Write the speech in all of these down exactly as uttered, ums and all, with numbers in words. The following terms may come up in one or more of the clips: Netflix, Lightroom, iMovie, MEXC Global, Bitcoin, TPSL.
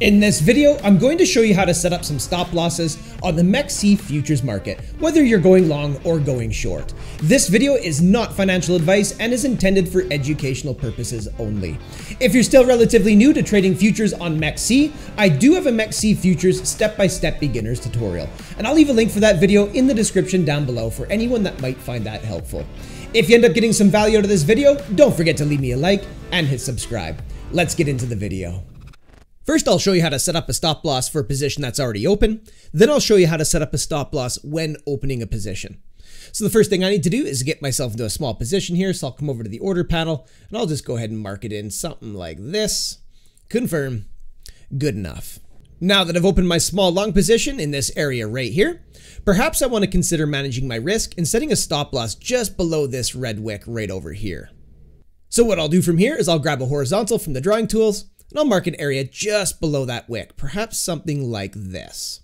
In this video, I'm going to show you how to set up some stop losses on the M E X C futures market, whether you're going long or going short. This video is not financial advice and is intended for educational purposes only. If you're still relatively new to trading futures on M E X C, I do have a M E X C futures step-by-step beginners tutorial, and I'll leave a link for that video in the description down below for anyone that might find that helpful. If you end up getting some value out of this video, don't forget to leave me a like and hit subscribe. Let's get into the video. First, I'll show you how to set up a stop loss for a position that's already open. Then I'll show you how to set up a stop loss when opening a position. So the first thing I need to do is get myself into a small position here. So I'll come over to the order panel and I'll just go ahead and mark it in something like this. Confirm. Good enough. Now that I've opened my small long position in this area right here, perhaps I want to consider managing my risk and setting a stop loss just below this red wick right over here. So what I'll do from here is I'll grab a horizontal from the drawing tools. And I'll mark an area just below that wick, perhaps something like this.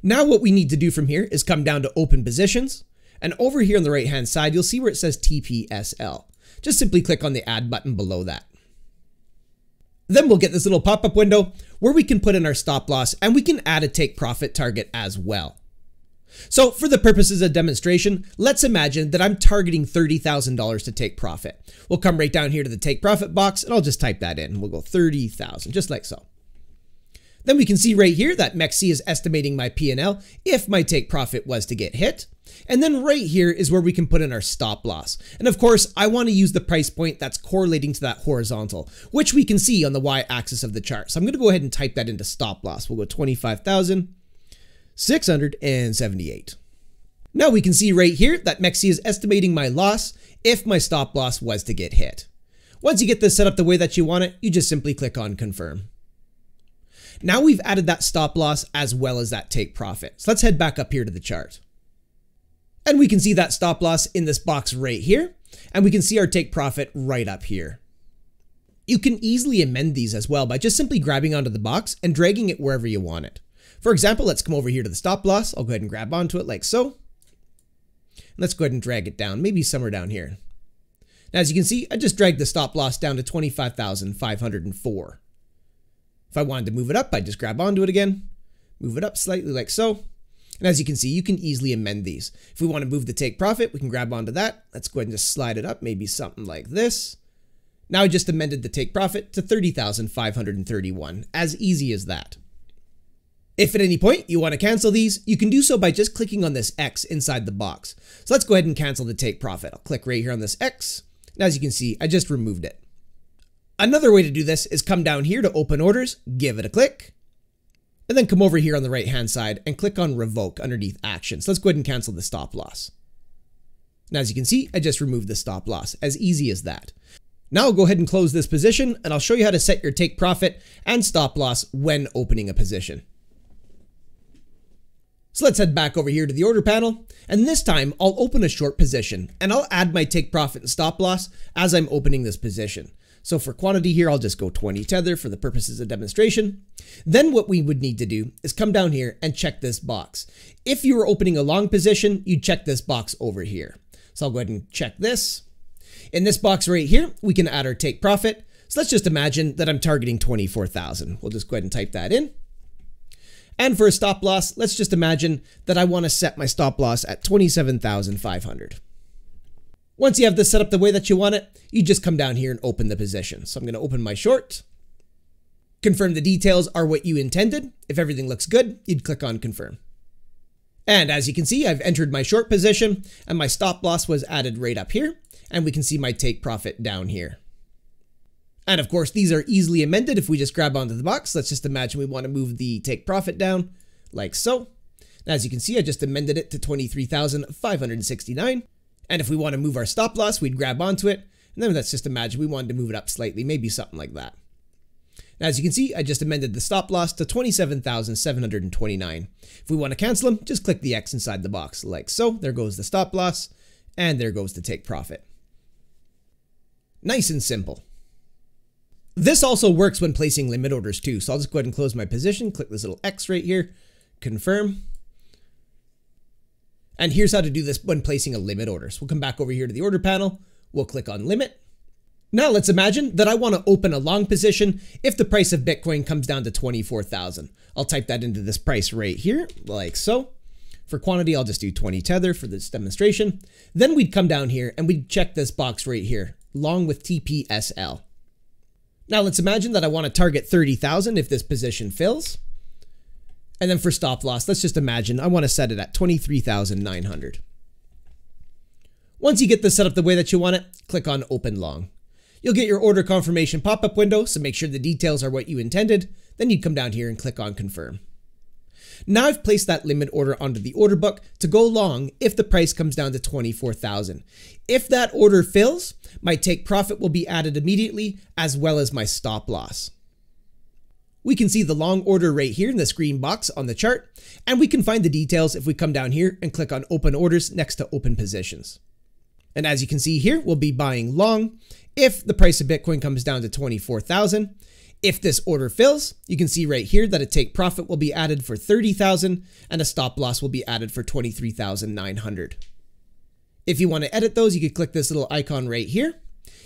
Now what we need to do from here is come down to open positions, and over here on the right hand side, you'll see where it says T P S L. Just simply click on the add button below that. Then we'll get this little pop-up window where we can put in our stop loss and we can add a take profit target as well. So for the purposes of demonstration, let's imagine that I'm targeting thirty thousand dollars to take profit. We'll come right down here to the take profit box and I'll just type that in. We'll go thirty thousand, just like so. Then we can see right here that M E X C is estimating my P and L if my take profit was to get hit. And then right here is where we can put in our stop loss. And of course, I want to use the price point that's correlating to that horizontal, which we can see on the y-axis of the chart. So I'm going to go ahead and type that into stop loss. We'll go twenty-five thousand six hundred seventy-eight. Now we can see right here that M E X C is estimating my loss if my stop loss was to get hit. Once you get this set up the way that you want it, you just simply click on confirm. Now we've added that stop loss as well as that take profit. So let's head back up here to the chart. And we can see that stop loss in this box right here. And we can see our take profit right up here. You can easily amend these as well by just simply grabbing onto the box and dragging it wherever you want it. For example, let's come over here to the stop loss. I'll go ahead and grab onto it like so. Let's go ahead and drag it down, maybe somewhere down here. Now, as you can see, I just dragged the stop loss down to twenty-five thousand five hundred four. If I wanted to move it up, I just grab onto it again, move it up slightly like so. And as you can see, you can easily amend these. If we want to move the take profit, we can grab onto that. Let's go ahead and just slide it up, maybe something like this. Now I just amended the take profit to thirty thousand five hundred thirty-one, as easy as that. If at any point you want to cancel these, you can do so by just clicking on this X inside the box. So let's go ahead and cancel the take profit. I'll click right here on this X. And as you can see, I just removed it. Another way to do this is come down here to open orders, give it a click, and then come over here on the right hand side and click on revoke underneath action. So let's go ahead and cancel the stop loss. And as you can see, I just removed the stop loss, as easy as that. Now I'll go ahead and close this position and I'll show you how to set your take profit and stop loss when opening a position. So let's head back over here to the order panel, and this time I'll open a short position and I'll add my take profit and stop loss as I'm opening this position. So for quantity here, I'll just go twenty tether for the purposes of demonstration. Then what we would need to do is come down here and check this box. If you were opening a long position, you'd check this box over here. So I'll go ahead and check this. In this box right here, we can add our take profit. So let's just imagine that I'm targeting twenty-four thousand. We'll just go ahead and type that in. And for a stop loss, let's just imagine that I want to set my stop loss at twenty-seven thousand five hundred. Once you have this set up the way that you want it, you just come down here and open the position. So I'm going to open my short, confirm the details are what you intended. If everything looks good, you'd click on confirm. And as you can see, I've entered my short position and my stop loss was added right up here. And we can see my take profit down here. And of course, these are easily amended if we just grab onto the box. Let's just imagine we want to move the take profit down like so. And as you can see, I just amended it to twenty-three thousand five hundred sixty-nine. And if we want to move our stop loss, we'd grab onto it. And then let's just imagine we wanted to move it up slightly, maybe something like that. And as you can see, I just amended the stop loss to twenty-seven thousand seven hundred twenty-nine. If we want to cancel them, just click the X inside the box like so. There goes the stop loss and there goes the take profit. Nice and simple. This also works when placing limit orders too. So I'll just go ahead and close my position, click this little X right here, confirm. And here's how to do this when placing a limit order. So we'll come back over here to the order panel. We'll click on limit. Now let's imagine that I want to open a long position if the price of Bitcoin comes down to twenty-four thousand. I'll type that into this price right here, like so. For quantity, I'll just do twenty tether for this demonstration. Then we'd come down here and we'd check this box right here, long with T P S L. Now let's imagine that I want to target thirty thousand if this position fills. And then for stop loss, let's just imagine I want to set it at twenty-three thousand nine hundred. Once you get this set up the way that you want it, click on Open Long. You'll get your order confirmation pop-up window, so make sure the details are what you intended. Then you'd come down here and click on Confirm. Now I've placed that limit order onto the order book to go long if the price comes down to twenty-four thousand. If that order fills, my take profit will be added immediately, as well as my stop loss. We can see the long order right here in this green box on the chart, and we can find the details if we come down here and click on Open Orders next to Open Positions. And as you can see here, we'll be buying long if the price of Bitcoin comes down to twenty-four thousand. If this order fills, you can see right here that a take profit will be added for thirty thousand and a stop loss will be added for twenty-three thousand nine hundred. If you want to edit those, you could click this little icon right here.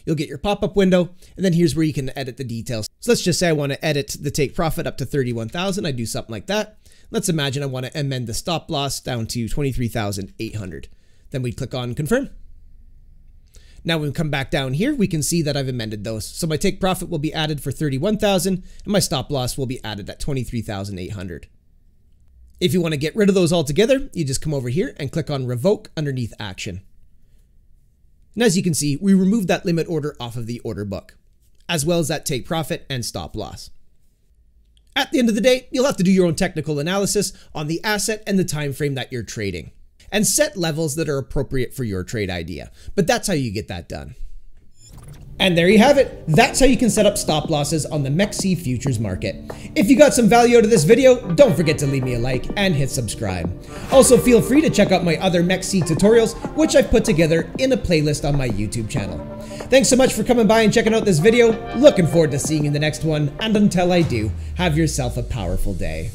You'll get your pop-up window, and then here's where you can edit the details. So let's just say I want to edit the take profit up to thirty-one thousand. I do something like that. Let's imagine I want to amend the stop loss down to twenty-three thousand eight hundred. Then we click on Confirm. Now when we come back down here, we can see that I've amended those. So my take profit will be added for thirty-one thousand and my stop loss will be added at twenty-three thousand eight hundred. If you want to get rid of those altogether, you just come over here and click on Revoke underneath Action. And as you can see, we removed that limit order off of the order book, as well as that take profit and stop loss. At the end of the day, you'll have to do your own technical analysis on the asset and the time frame that you're trading, and set levels that are appropriate for your trade idea. But that's how you get that done. And there you have it. That's how you can set up stop losses on the M E X C futures market. If you got some value out of this video, don't forget to leave me a like and hit subscribe. Also, feel free to check out my other M E X C tutorials, which I've put together in a playlist on my YouTube channel. Thanks so much for coming by and checking out this video. Looking forward to seeing you in the next one. And until I do, have yourself a powerful day.